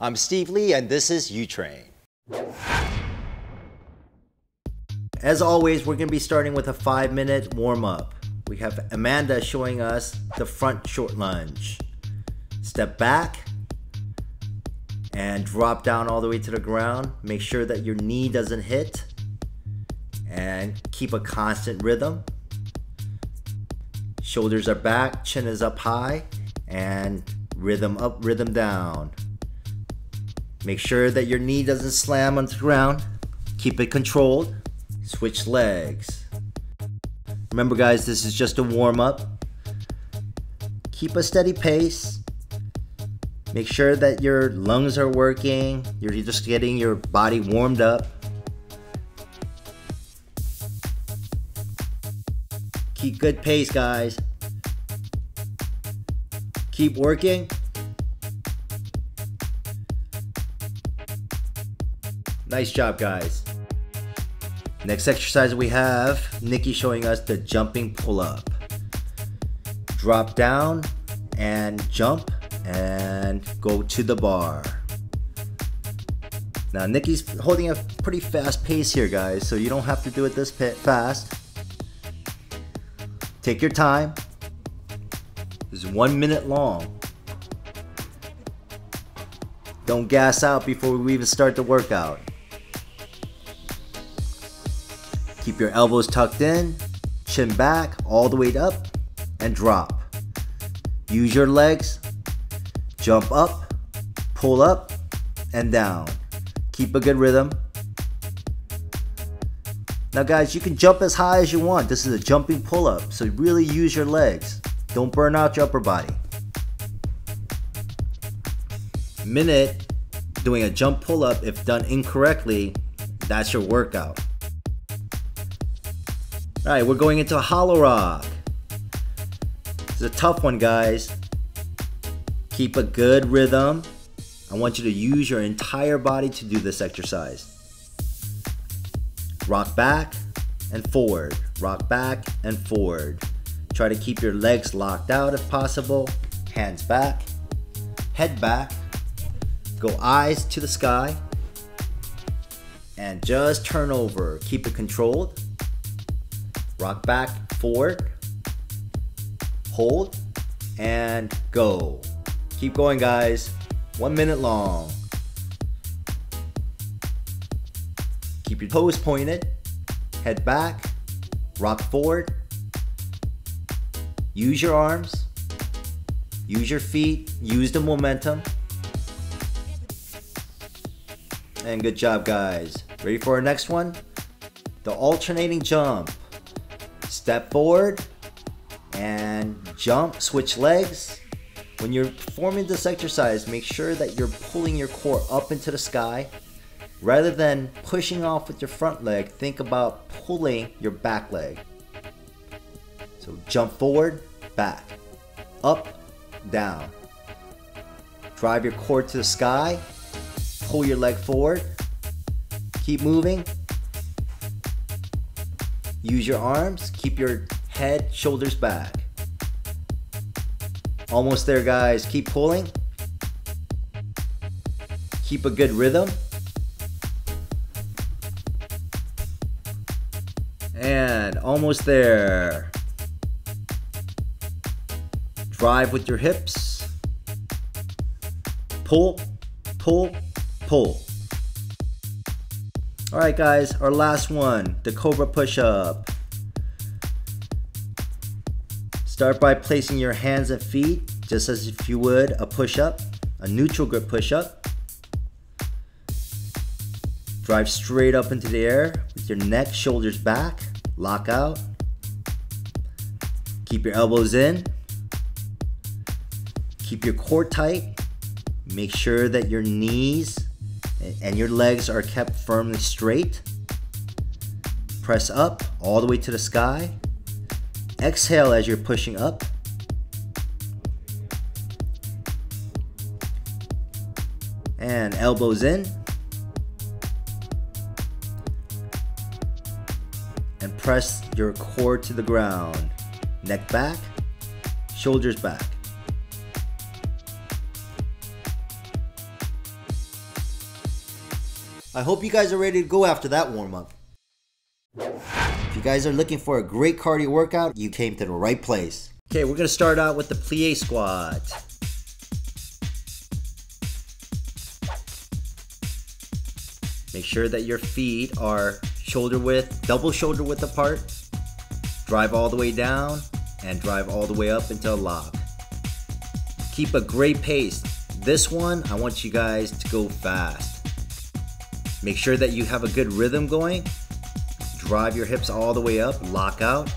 I'm Steve Lee and this is UTrain. As always, we're going to be starting with a 5-minute warm-up. We have Amanda showing us the front short lunge. Step back and drop down all the way to the ground. Make sure that your knee doesn't hit and keep a constant rhythm. Shoulders are back, chin is up high, and rhythm up, rhythm down. Make sure that your knee doesn't slam on the ground. Keep it controlled. Switch legs. Remember guys, this is just a warm-up. Keep a steady pace. Make sure that your lungs are working. You're just getting your body warmed up. Keep good pace, guys. Keep working. Nice job, guys. Next exercise we have, Nicky showing us the jumping pull-up. Drop down and jump and go to the bar. Now Nicky's holding a pretty fast pace here, guys, so you don't have to do it this fast. Take your time. It's 1 minute long. Don't gas out before we even start the workout. Keep your elbows tucked in, chin back, all the way up, and drop. Use your legs. Jump up, pull up, and down. Keep a good rhythm. Now guys, you can jump as high as you want. This is a jumping pull-up, so really use your legs. Don't burn out your upper body. Minute doing a jump pull-up, if done incorrectly, that's your workout. All right, we're going into a hollow rock. It's a tough one, guys. Keep a good rhythm. I want you to use your entire body to do this exercise. Rock back and forward. Rock back and forward. Try to keep your legs locked out if possible. Hands back. Head back. Go eyes to the sky. And just turn over. Keep it controlled. Rock back, forward. Hold and go. Keep going, guys. 1 minute long. Keep your toes pointed. Head back. Rock forward. Use your arms. Use your feet. Use the momentum. And good job, guys. Ready for our next one? The alternating jump. Step forward and jump. Switch legs. When you're performing this exercise, make sure that you're pulling your core up into the sky. Rather than pushing off with your front leg, think about pulling your back leg. So jump forward, back, up, down. Drive your core to the sky, pull your leg forward, keep moving. Use your arms, keep your head, shoulders back. Almost there, guys. Keep pulling. Keep a good rhythm. And almost there. Drive with your hips. Pull, pull, pull. All right, guys, our last one, the cobra push-up. Start by placing your hands and feet, just as if you would a push-up, a neutral grip push-up. Drive straight up into the air with your neck, shoulders back, lock out. Keep your elbows in. Keep your core tight. Make sure that your knees and your legs are kept firmly straight. Press up all the way to the sky. Exhale as you're pushing up. And elbows in. And press your core to the ground. Neck back, shoulders back. I hope you guys are ready to go after that warm-up. If you guys are looking for a great cardio workout, you came to the right place. Okay, we're gonna start out with the plie squat. Make sure that your feet are shoulder width, double shoulder width apart. Drive all the way down and drive all the way up into a lock. Keep a great pace. This one, I want you guys to go fast. Make sure that you have a good rhythm going. Drive your hips all the way up, lock out.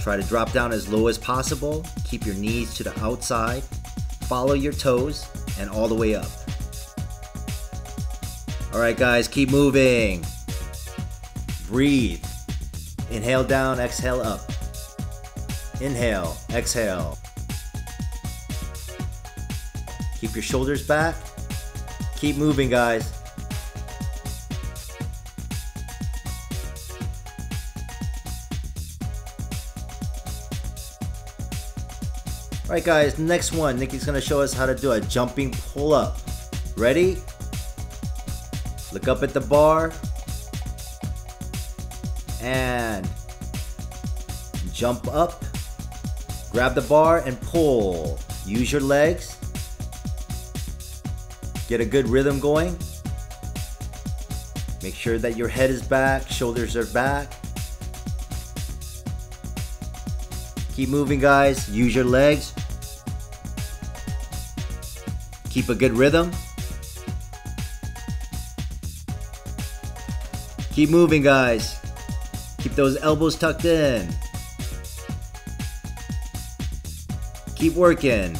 Try to drop down as low as possible. Keep your knees to the outside. Follow your toes and all the way up. All right, guys, keep moving. Breathe. Inhale down, exhale up. Inhale, exhale. Keep your shoulders back. Keep moving, guys. All right, guys, next one, Nicky's gonna show us how to do a jumping pull-up. Ready? Look up at the bar. And jump up, grab the bar and pull. Use your legs. Get a good rhythm going. Make sure that your head is back, shoulders are back. Keep moving, guys. Use your legs. Keep a good rhythm. Keep moving, guys. Keep those elbows tucked in. Keep working.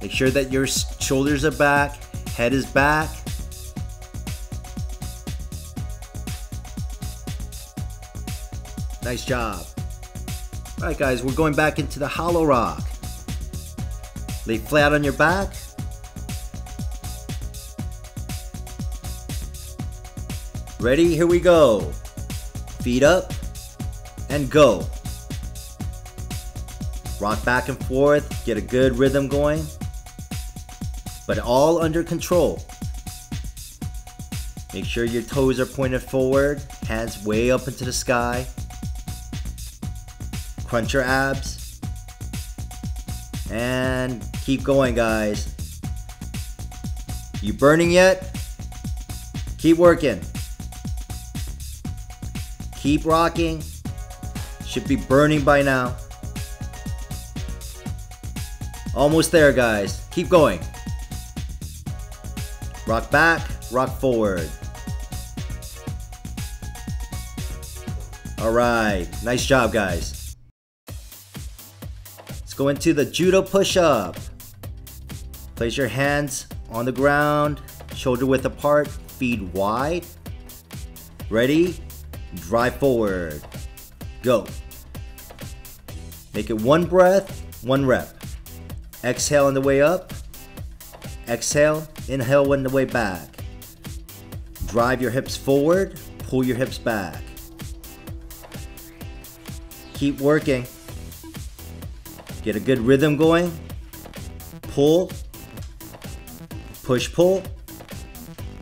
Make sure that your shoulders are back, head is back. Nice job. All right, guys, we're going back into the hollow rock. Lay flat on your back. Ready? Here we go. Feet up and go. Rock back and forth, get a good rhythm going, but all under control. Make sure your toes are pointed forward, hands way up into the sky. Crunch your abs and keep going, guys. You burning yet? Keep working. Keep rocking. Should be burning by now. Almost there, guys. Keep going. Rock back, rock forward. All right, nice job, guys. Let's go into the judo push-up. Place your hands on the ground, shoulder width apart, feet wide. Ready? Drive forward. Go. Make it one breath, one rep. Exhale on the way up. Exhale. Inhale on the way back. Drive your hips forward. Pull your hips back. Keep working. Get a good rhythm going. Pull. Push, pull.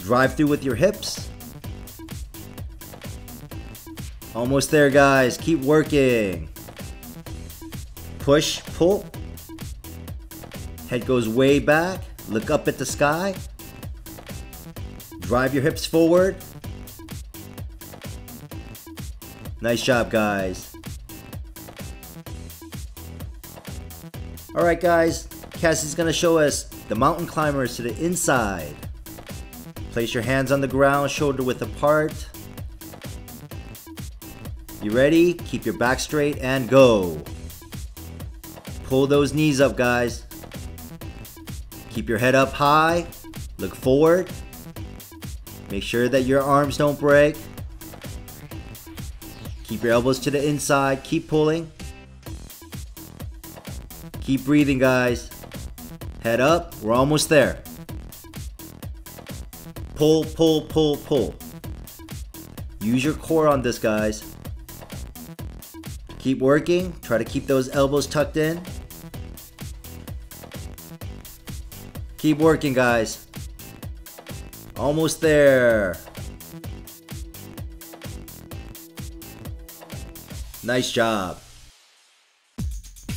Drive through with your hips. Almost there, guys. Keep working. Push, pull. Head goes way back. Look up at the sky. Drive your hips forward. Nice job, guys. All right, guys. Cassie's gonna show us the mountain climbers to the inside. Place your hands on the ground, shoulder width apart. You ready? Keep your back straight and go. Pull those knees up, guys. Keep your head up high. Look forward. Make sure that your arms don't break. Keep your elbows to the inside. Keep pulling. Keep breathing, guys. Head up. We're almost there. Pull, pull, pull, pull. Use your core on this, guys. Keep working. Try to keep those elbows tucked in. Keep working, guys. Almost there. Nice job.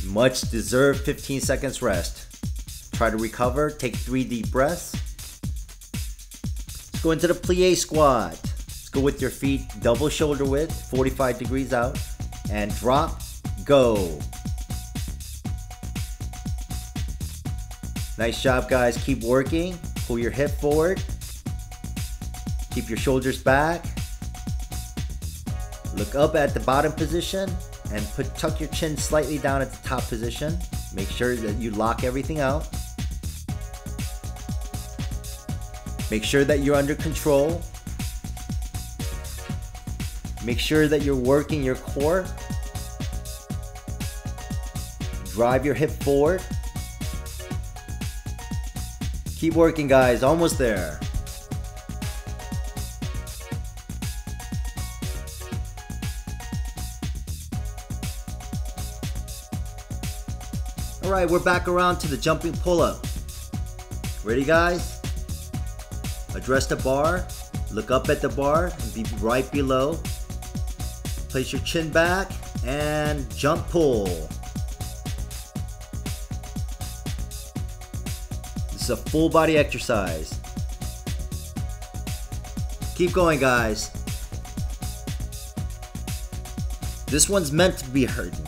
Much deserved 15 seconds rest. Try to recover, take 3 deep breaths. Let's go into the plie squat. Let's go with your feet double shoulder width, 45 degrees out, and drop, go. Nice job, guys. Keep working. Pull your hip forward. Keep your shoulders back. Look up at the bottom position and tuck your chin slightly down at the top position. Make sure that you lock everything out. Make sure that you're under control. Make sure that you're working your core. Drive your hip forward. Keep working, guys. Almost there. All right, we're back around to the jumping pull-up. Ready, guys? Address the bar. Look up at the bar and be right below. Place your chin back and jump pull. It's a full body exercise. Keep going, guys. This one's meant to be hurting.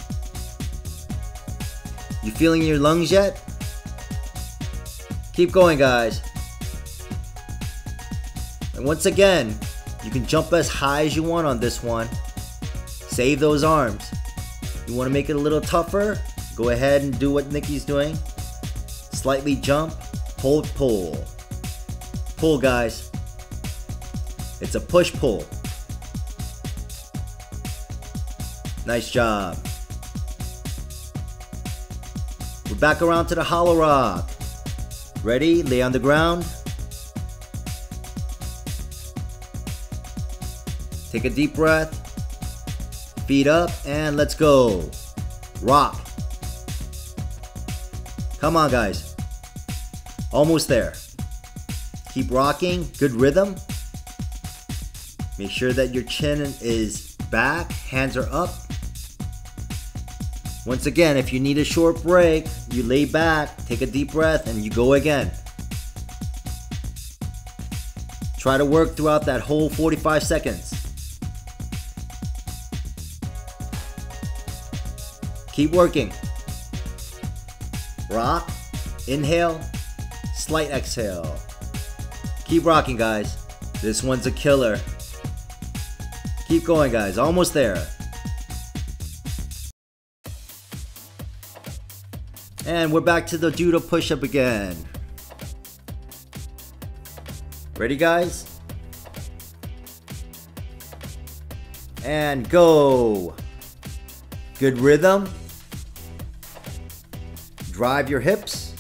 You feeling your lungs yet? Keep going, guys. And once again, you can jump as high as you want on this one. Save those arms. You want to make it a little tougher? Go ahead and do what Nicky's doing. Slightly jump. Hold, pull. Pull, guys. It's a push-pull. Nice job. We're back around to the hollow rock. Ready? Lay on the ground. Take a deep breath. Feet up and let's go. Rock. Come on, guys. Almost there. Keep rocking, good rhythm. Make sure that your chin is back, hands are up. Once again, if you need a short break, you lay back, take a deep breath, and you go again. Try to work throughout that whole 45 seconds. Keep working. Rock, inhale, slight exhale. Keep rocking, guys. This one's a killer. Keep going, guys. Almost there. And we're back to the judo push-up again. Ready, guys? And go. Good rhythm. Drive your hips.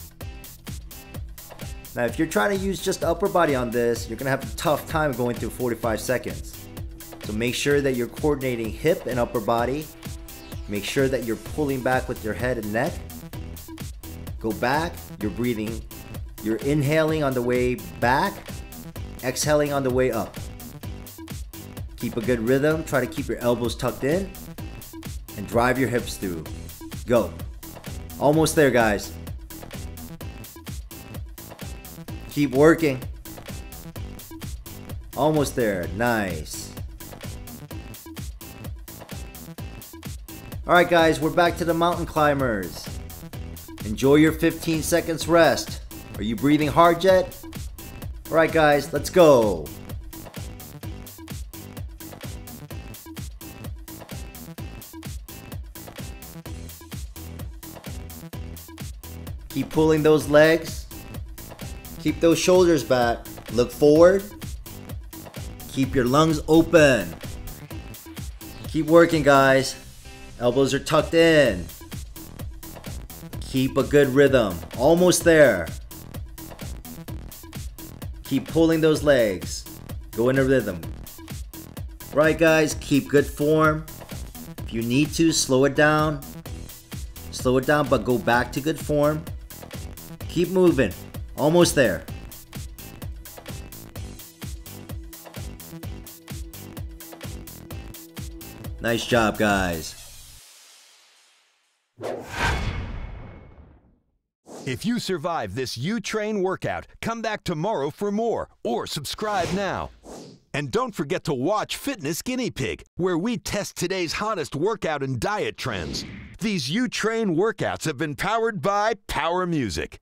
Now, if you're trying to use just the upper body on this, you're gonna have a tough time going through 45 seconds. So make sure that you're coordinating hip and upper body. Make sure that you're pulling back with your head and neck. Go back, you're breathing. You're inhaling on the way back, exhaling on the way up. Keep a good rhythm. Try to keep your elbows tucked in and drive your hips through. Go. Almost there, guys. Keep working. Almost there. Nice. All right, guys, we're back to the mountain climbers. Enjoy your 15 seconds rest. Are you breathing hard yet? All right, guys, let's go. Keep pulling those legs. Keep those shoulders back. Look forward. Keep your lungs open. Keep working, guys. Elbows are tucked in. Keep a good rhythm. Almost there. Keep pulling those legs. Go into rhythm. Right, guys, keep good form. If you need to, slow it down. Slow it down, but go back to good form. Keep moving. Almost there. Nice job, guys. If you survive this UTrain workout, come back tomorrow for more, or subscribe now. And don't forget to watch Fitness Guinea Pig, where we test today's hottest workout and diet trends. These UTrain workouts have been powered by Power Music.